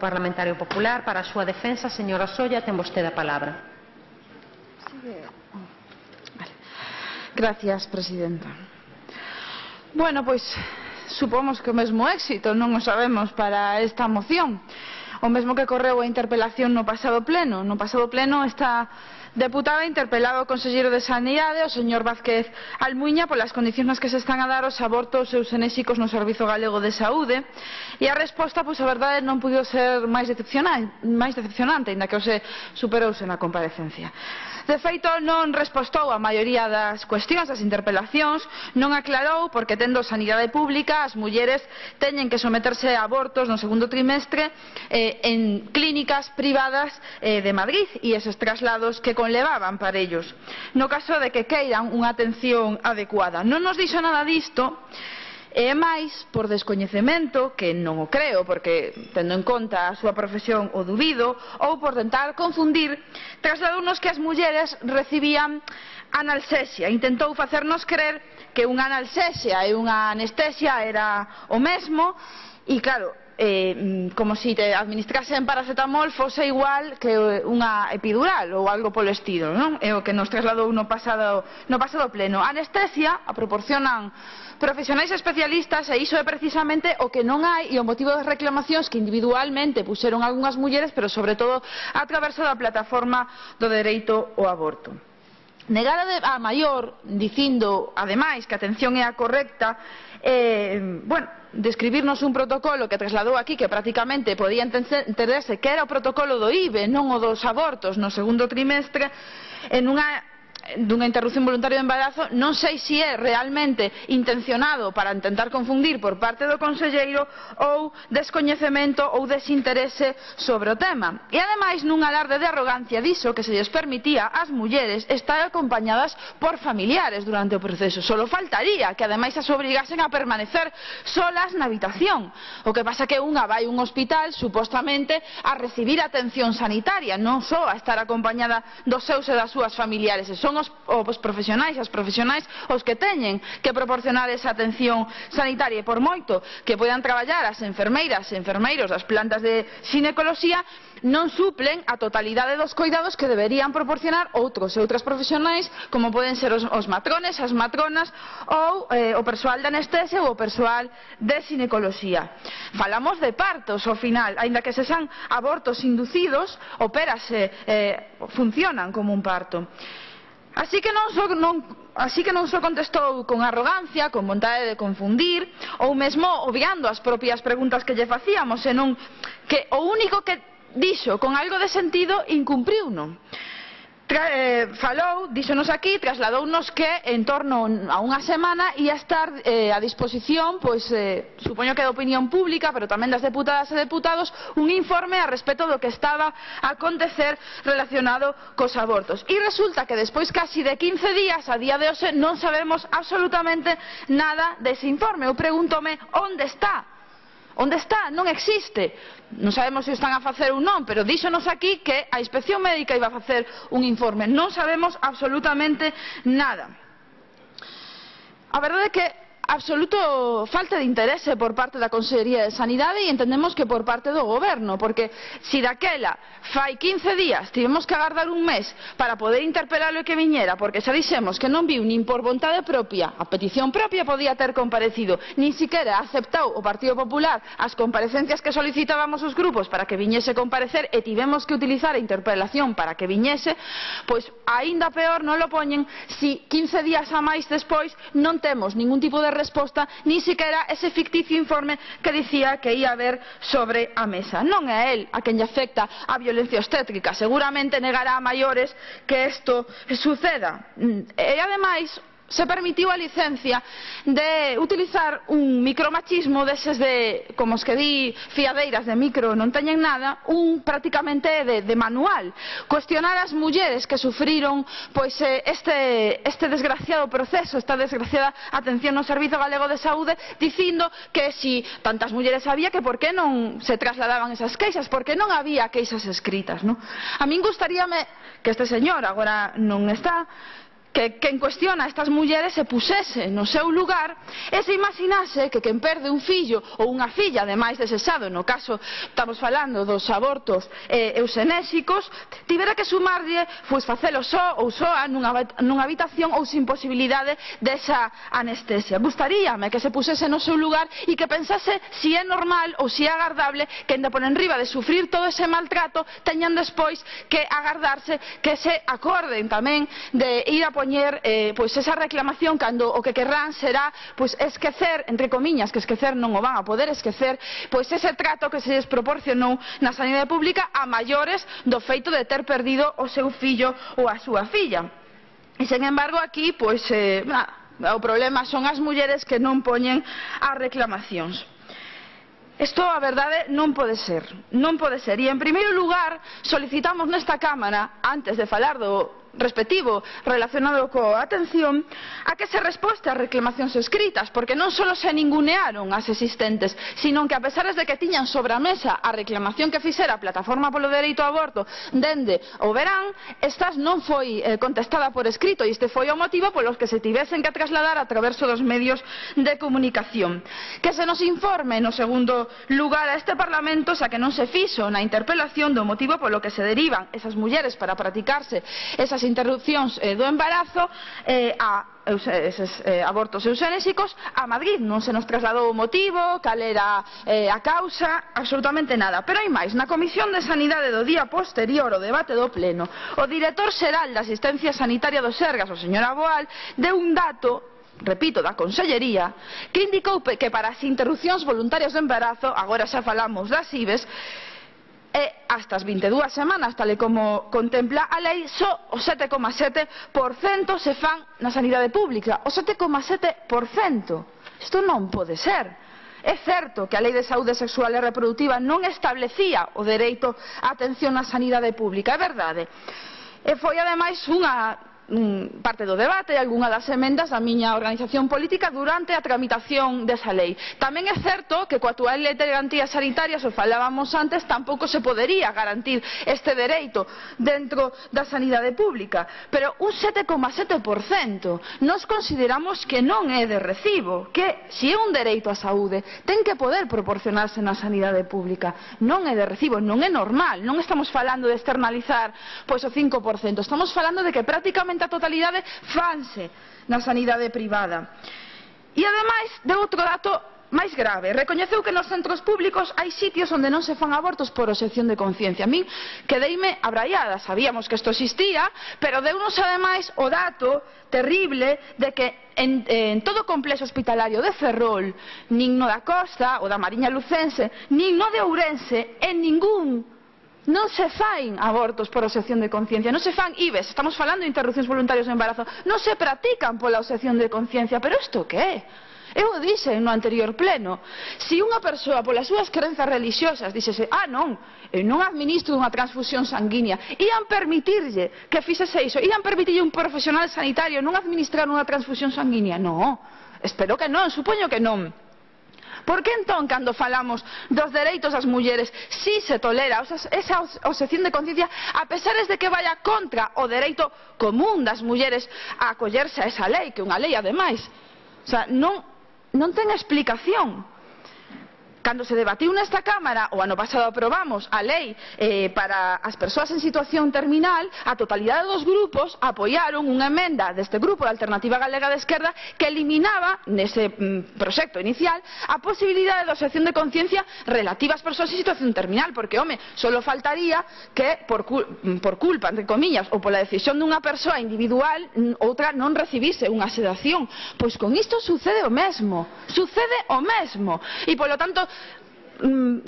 Parlamentario Popular. Para a súa defensa, señora Solla, ten vostede a palabra. Gracias, presidenta. Bueno, pois, supomos que o mesmo éxito, non o sabemos, para esta moción. O mesmo que correu a interpelación no pasado pleno. No pasado pleno esta deputada interpelaba o Conselleiro de Sanidade, o señor Vázquez Almuña, polas condicións nas que se están a dar os abortos euxenésicos no Servicio Galego de Saúde. E a resposta, pois, a verdade, non puido ser máis decepcionante, aínda que o se superouse na comparecencia. De feito, non respostou a maioría das cuestións, das interpelacións, non aclarou porque tendo sanidade pública as mulleres teñen que someterse a abortos no segundo trimestre en clínicas privadas de Madrid y esos traslados que conlevaban para ellos no caso de que queiran unha atención adecuada. Non nos dixo nada disto e máis por descoñecemento, que non o creo porque tendo en conta a súa profesión o dubido, ou por tentar confundir, trasladounos que as mulleres recibían analxesia. Intentou facernos creer que unha analxesia e unha anestesia era o mesmo e claro, como se te administrasen paracetamol fose igual que unha epidural ou algo polo estilo, non? É o que nos trasladou no pasado pleno. Anestesia a proporcionan profesionais especialistas e iso é precisamente o que non hai e o motivo das reclamacións que individualmente puxeron algunhas mulleres, pero sobre todo a través da plataforma do dereito ao aborto. Negar a maior, dicindo, ademais, que a atención é a correcta, bueno, describirnos un protocolo que trasladou aquí, que prácticamente podía entenderse que era o protocolo do IVE, non o dos abortos no segundo trimestre, en dunha interrupción voluntaria do embarazo, non sei se é realmente intencionado para intentar confundir por parte do Conselleiro ou descoñecemento ou desinterese sobre o tema. E ademais nun alarde de arrogancia diso que se lles permitía ás mulleres estar acompañadas por familiares durante o proceso. Só faltaría que ademais as obrigasen a permanecer solas na habitación. O que pasa que unha vai a un hospital supostamente a recibir atención sanitaria, non só a estar acompañada dos seus e das súas familiares. Son os profesionais, as profesionais os que teñen que proporcionar esa atención sanitaria e por moito que poidan traballar as enfermeiras e enfermeiros das plantas de xinecología non suplen a totalidade dos coidados que deberían proporcionar outros e outras profesionais como poden ser os matrones, as matronas ou o persoal de anestesia ou o persoal de xinecología. Falamos de partos ao final, aínda que se san abortos inducidos, opérase, funcionan como un parto. Así que non só contestou con arrogancia, con vontade de confundir, ou mesmo obviando as propias preguntas que lle facíamos, senón que o único que dixo con algo de sentido incumpriuno. Falou, díxonos aquí, trasladounos que en torno a unha semana ia estar a disposición, pois, supoño que da opinión pública, pero tamén das deputadas e deputados, un informe a respecto do que estaba a acontecer relacionado cos abortos. E resulta que despois casi de 15 días, a día de hoxe, non sabemos absolutamente nada dese informe. Eu pregúntome onde está. Onde está? Non existe. Non sabemos se o están a facer ou non, pero díxonos aquí que a inspección médica iba a facer un informe. Non sabemos absolutamente nada. A verdade é que absoluto falta de interese por parte da Consellería de Sanidade e entendemos que por parte do Goberno, porque se daquela fai 15 días tivemos que agardar un mes para poder interpelarlo e que viñera, porque xa dixemos que non viu nin por vontade propia, a petición propia podía ter comparecido, nin sequera aceptou o Partido Popular as comparecencias que solicitábamos os grupos para que viñese comparecer e tivemos que utilizar a interpelación para que viñese, pois aínda peor non lo poñen se 15 días a máis despois non temos ningún tipo de resposta, nin sequera ese ficticio informe que dicía que ia haber sobre a mesa. Non é a él a quen lle afecta a violencia obstétrica, seguramente negará a maiores que isto suceda. E ademais se permitiu a licencia de utilizar un micromachismo deses de, como os que di, fiadeiras de micro non teñen nada, un prácticamente de manual. Cuestionar as mulleres que sufriron pois este desgraciado proceso, esta desgraciada atención no Servizo Galego de Saúde, dicindo que se tantas mulleres había, que por que non se trasladaban esas queixas, por que non había queixas escritas, non? A min gustaríame que este señor, agora non está, que en cuestión a estas mulleres se pusese no seu lugar e se imaginase que quen perde un fillo ou unha filla de máis de sexado, no caso estamos falando dos abortos eusenésicos, tivera que sumarlle, pois facelo só ou soa nunha habitación ou sin posibilidade desa anestesia. Gustaríame que se pusese no seu lugar e que pensase se é normal ou se é agardable que enda por enriba de sufrir todo ese maltrato teñan despois que agardarse que se acorden tamén de ir a poñer esa reclamación cando o que querrán será esquecer, entre comiñas, que esquecer non o van a poder esquecer, ese trato que se lles proporcionou na sanidade pública a maiores do feito de ter perdido o seu fillo ou a súa filla. E, sen embargo, aquí o problema son as mulleres que non poñen as reclamacións. Isto, a verdade, non pode ser. Non pode ser. E, en primeiro lugar, solicitamos nesta Cámara, antes de falar do respectivo relacionado coa atención, a que se resposte a reclamacións escritas, porque non só se ningunearon as existentes, sino que, a pesar de que tiñan sobre a mesa a reclamación que fixera a Plataforma polo Dereito ao Aborto dende o verán, estas non foi contestada por escrito, e este foi o motivo polo que se tivesen que trasladar a través dos medios de comunicación. Que se nos informe, no segundo lugar, a este Parlamento, xa que non se fixo na interpelación, do motivo polo que se derivan esas mulleres para practicarse esas interrupcións do embarazo a eses abortos eusenésicos a Madrid. Non se nos trasladou o motivo, cal era a causa, absolutamente nada. Pero hai máis. Na Comisión de Sanidade do día posterior ao debate do Pleno, o director xeral da Asistencia Sanitaria do Sergas, o señor Boal, deu un dato, repito, da Consellería, que indicou que para as interrupcións voluntarias do embarazo, agora xa falamos das IVEs, hasta as 22 semanas, tal e como contempla a lei, só o 7,7% se fan na sanidade pública. O 7,7%. Isto non pode ser. É certo que a Lei de Saúde Sexual e Reproductiva non establecía o dereito á atención na sanidade pública, é verdade. E foi, ademais, unha parte do debate e algunha das emendas da miña organización política durante a tramitación desa lei. Tamén é certo que coa actual lei de garantías sanitarias, o falábamos antes, tampouco se podería garantir este dereito dentro da sanidade pública, pero un 7,7% nos consideramos que non é de recibo, que se é un dereito á saúde ten que poder proporcionarse na sanidade pública. Non é de recibo, non é normal. Non estamos falando de externalizar o 5%, estamos falando de que prácticamente a totalidade fanse na sanidade privada. E, ademais, deu outro dato máis grave. Recoñeceu que nos centros públicos hai sitios onde non se fan abortos por obxección de conciencia. A min quedeime abraiada. Sabíamos que isto existía, pero deunos ademais o dato terrible de que en todo o complexo hospitalario de Ferrol, nin no da Costa ou da Mariña Lucense, nin no de Ourense, en ningún non se fan abortos por obxección de conciencia, non se fan IVEs, estamos falando de interrupcións voluntarias do embarazo, non se practican pola obxección de conciencia. Pero isto que é? Eu o dixen no anterior pleno. Se unha persoa polas súas crenzas religiosas díxese, non, eu non administro unha transfusión sanguínea, ían permitirlle que fixese iso? Ían permitirlle un profesional sanitario non administrar unha transfusión sanguínea? Non, espero que non, supoño que non. Por que entón, cando falamos dos dereitos das mulleres, si se tolera esa obxección de conciencia, a pesar de que vaya contra o dereito común das mulleres a acollerse a esa lei, que é unha lei ademais? Non ten explicación. Cando se debatiu nesta Cámara, o ano pasado aprobamos a lei para as persoas en situación terminal, a totalidade dos grupos apoiaron unha emenda deste grupo de Alternativa Galega de Izquierda que eliminaba, nese proxecto inicial, a posibilidade de obxección de conciencia relativa ás persoas en situación terminal, porque, home, só faltaría que, por culpa, entre comillas, ou pola decisión dunha persoa individual, outra non recibise unha sedación. Pois con isto sucede o mesmo. Sucede o mesmo. E, polo tanto,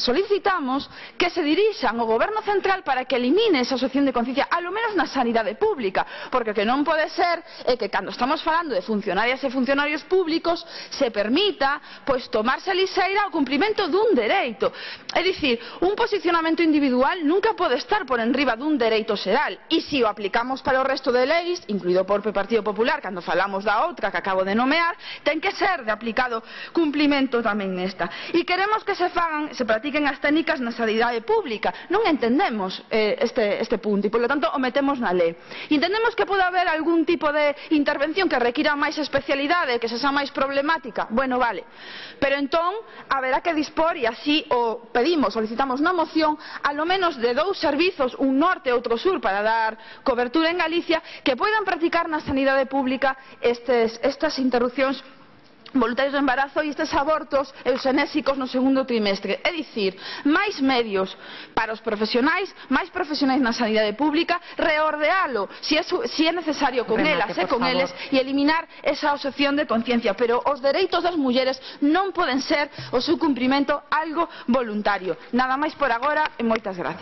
solicitamos que se dirixan ao Goberno central para que elimine esa obxección de conciencia, alo menos na sanidade pública, porque o que non pode ser é que, cando estamos falando de funcionarias e funcionarios públicos, se permita tomarse a lixeira o cumprimento dun dereito. É dicir, un posicionamento individual nunca pode estar por enriba dun dereito xeral, e se o aplicamos para o resto de leis, incluído por Partido Popular, cando falamos da outra que acabo de nomear, ten que ser de aplicado cumprimento tamén nesta. E queremos que se fagan se practiquen as técnicas na sanidade pública. Non entendemos este punto e, polo tanto, o metemos na lei. Entendemos que pode haber algún tipo de intervención que requira máis especialidade, que se xa máis problemática. Bueno, vale. Pero entón, haberá que dispor, e así o pedimos, solicitamos na moción, alo menos de dous servizos, un norte e outro sur, para dar cobertura en Galicia, que poidan practicar na sanidade pública estas interrupcións voluntarios do embarazo e estes abortos euxenésicos no segundo trimestre. É dicir, máis medios para os profesionais, máis profesionais na sanidade pública, reordealo se é necesario con elas e con eles, e eliminar esa obxección de conciencia. Pero os dereitos das mulleres non poden ser o seu cumprimento algo voluntario. Nada máis por agora e moitas gracias.